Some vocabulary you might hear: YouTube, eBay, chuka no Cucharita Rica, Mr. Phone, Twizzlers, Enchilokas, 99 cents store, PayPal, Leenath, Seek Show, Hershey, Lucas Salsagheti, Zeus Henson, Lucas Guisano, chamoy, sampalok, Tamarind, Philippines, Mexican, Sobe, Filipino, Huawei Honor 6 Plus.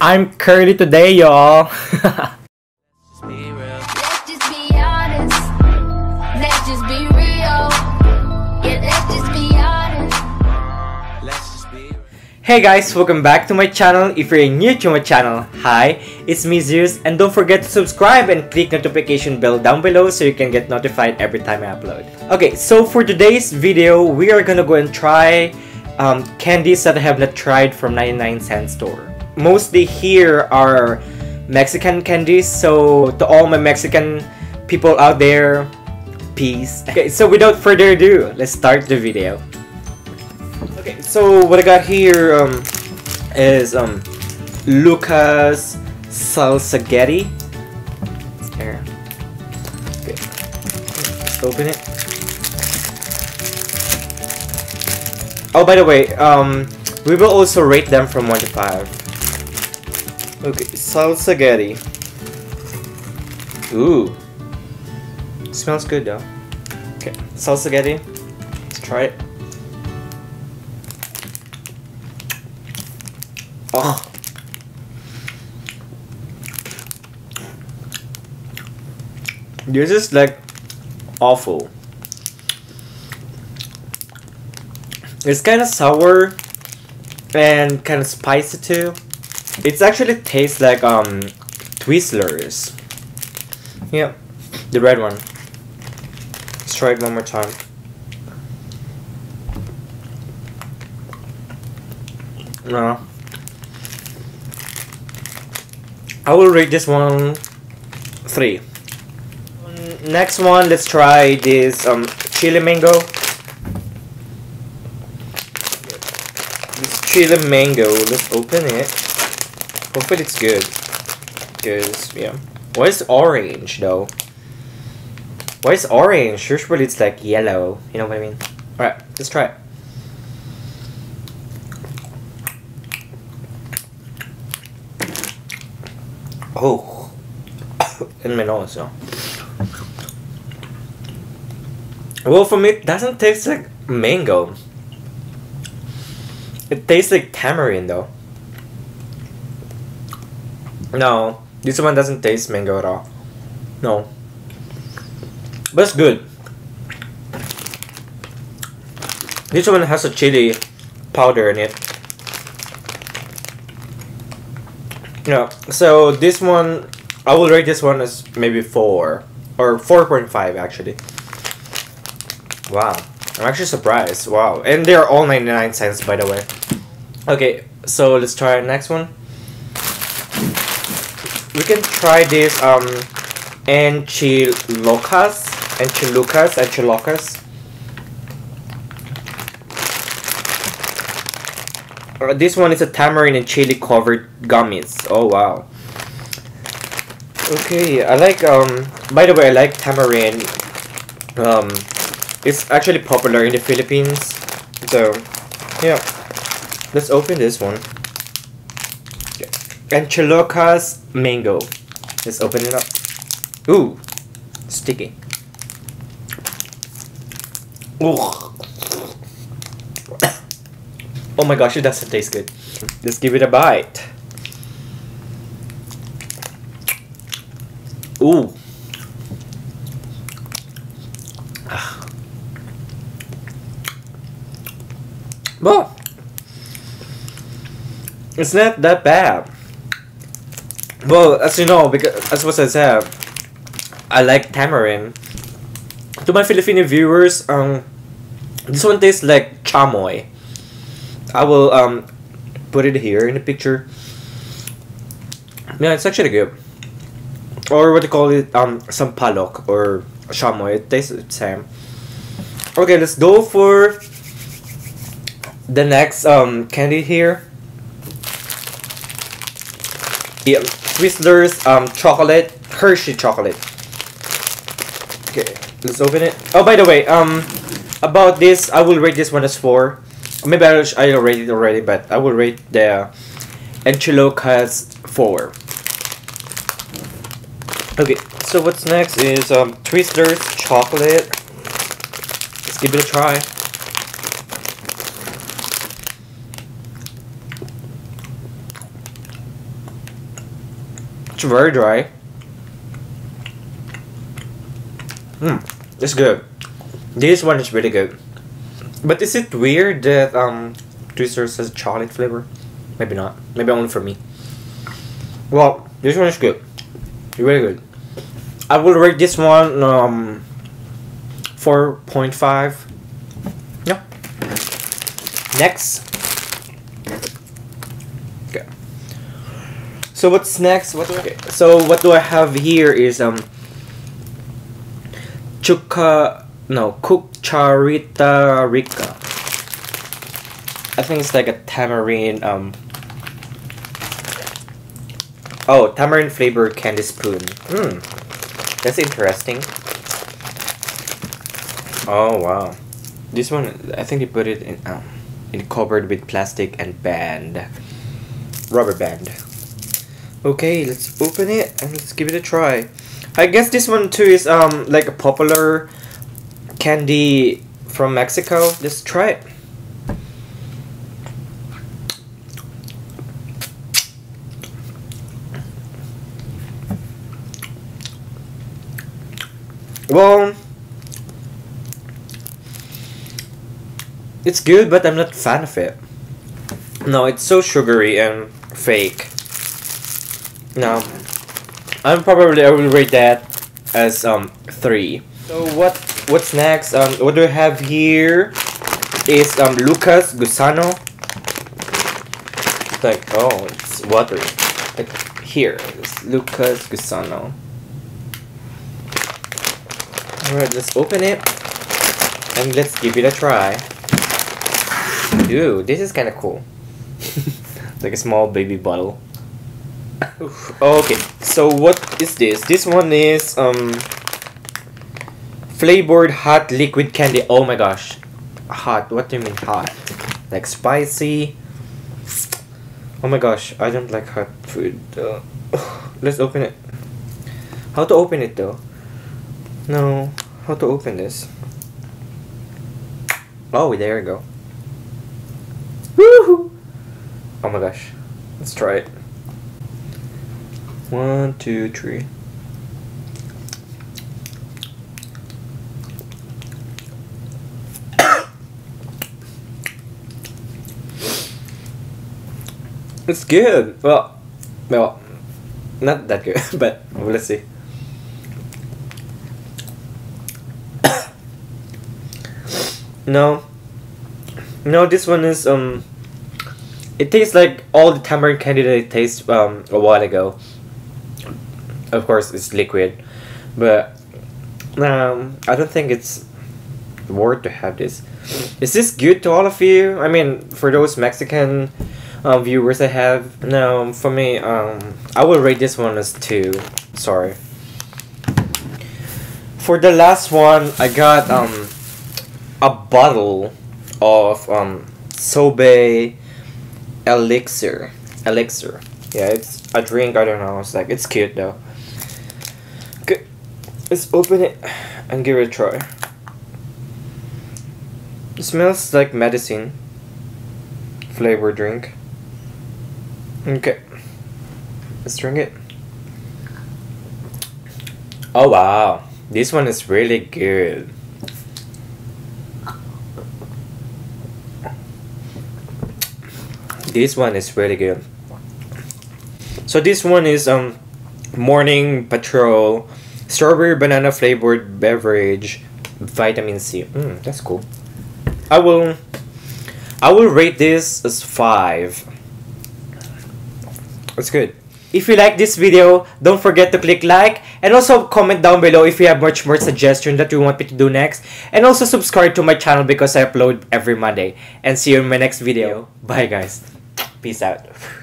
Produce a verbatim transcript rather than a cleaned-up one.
I'm curly today, y'all. Hey guys, welcome back to my channel. If you're new to my channel, hi, it's me Zeus, and don't forget to subscribe and click notification bell down below so you can get notified every time I upload. Okay, so for today's video, we are gonna go and try um, candies that I have not tried from ninety-nine cent store. Mostly here are Mexican candies, so to all my Mexican people out there, peace. Okay, so without further ado, let's start the video. Okay, so what I got here um, is um, Lucas Salsagheti. There. Okay, let's open it. Oh, by the way, um, we will also rate them from one to five. Okay, Salsagheti. Ooh, smells good though. Okay, Salsagheti. Let's try it. Oh. This is like awful. It's kind of sour and kind of spicy too. It actually tastes like um Twizzlers. Yeah, the red one. Let's try it one more time. No. I will rate this one three. Next one, let's try this um chili mango. This chili mango, let's open it. Hopefully it's good. Cause yeah. Why is orange though? Why is orange? Usually it's like yellow, you know what I mean? Alright, let's try it. Oh, in my nose, so. Well, for me, it doesn't taste like mango. It tastes like tamarind, though. No, this one doesn't taste mango at all. No. But it's good. This one has a chili powder in it. No, so this one, I will rate this one as maybe four or four point five actually. Wow, I'm actually surprised. Wow, and they're all ninety-nine cents by the way. Okay, so let's try our next one. We can try this um Enchilokas, Enchilokas, Enchilokas. This one is a tamarind and chili covered gummies. Oh wow. Okay, I like um by the way I like tamarind. Um it's actually popular in the Philippines. So yeah. Let's open this one. Enchilokas mango. Let's open it up. Ooh, sticky. Ooh. Oh my gosh, it doesn't taste good. Let's give it a bite. Ooh. Well, it's not that bad. Well, as you know, because as what I said, I like tamarind. To my Filipino viewers, um, this one tastes like chamoy. I will um put it here in the picture. Yeah, it's actually good. Or what they call it, um sampalok or chamoy. It tastes the same. Okay, let's go for the next um candy here. Yeah, Twizzlers um chocolate, Hershey chocolate. Okay, let's open it. Oh, by the way, um about this, I will rate this one as four. Maybe I, I rated it already, but I will rate the Enchilokas four. Okay, so what's next is um, Twizzlers chocolate. Let's give it a try. It's very dry. Mmm, it's good. This one is really good. But is it weird that um Twizzlers has chocolate flavor? Maybe not. Maybe only for me. Well, this one is good. It's really good. I will rate this one um four point five. Yeah. Next. Okay. So what's next? What do I, okay. So what do I have here is um chuka no Cucharita Rica. I think it's like a tamarind um oh, tamarind flavored candy spoon. Hmm. That's interesting. Oh wow. This one, I think they put it in um, in covered with plastic and band. Rubber band. Okay, let's open it and let's give it a try. I guess this one too is um like a popular candy from Mexico. Let's try it. Well, it's good, but I'm not a fan of it. No, it's so sugary and fake. No, I'm probably I will rate that as um three. So what what's next? Um, what do we have here? Is um Lucas Guisano. It's like oh, it's watery. Like here, it's Lucas Guisano. Alright, let's open it and let's give it a try. Dude, this is kind of cool. Like a small baby bottle. Okay, so what is this? This one is um flavored hot liquid candy. Oh my gosh, hot? What do you mean hot? Like spicy? Oh my gosh, I don't like hot food. Uh, let's open it. How to open it though? No, how to open this? Oh, there we go. Woohoo! Oh my gosh, let's try it. One, two, three. It's good. Well, well, not that good, but let's see. No, no, this one is, um, it tastes like all the tamarind candy that it tastes um, a while ago. Of course, it's liquid, but um, I don't think it's worth to have this. Is this good to all of you? I mean, for those Mexican uh, viewers I have, no, for me, um, I will rate this one as two, sorry. For the last one, I got, um, a bottle of um Sobe elixir elixir yeah, it's a drink. I don't know, it's like it's cute though. Okay, let's open it and give it a try. It smells like medicine flavor drink. Okay, let's drink it. Oh wow, this one is really good. This one is really good. So this one is um Morning Patrol strawberry banana flavored beverage, vitamin C. Mm, that's cool. I will I will rate this as five. That's good. If you like this video, don't forget to click like and also comment down below if you have much more suggestions that you want me to do next, and also subscribe to my channel because I upload every Monday, and see you in my next video. Bye guys. Peace out.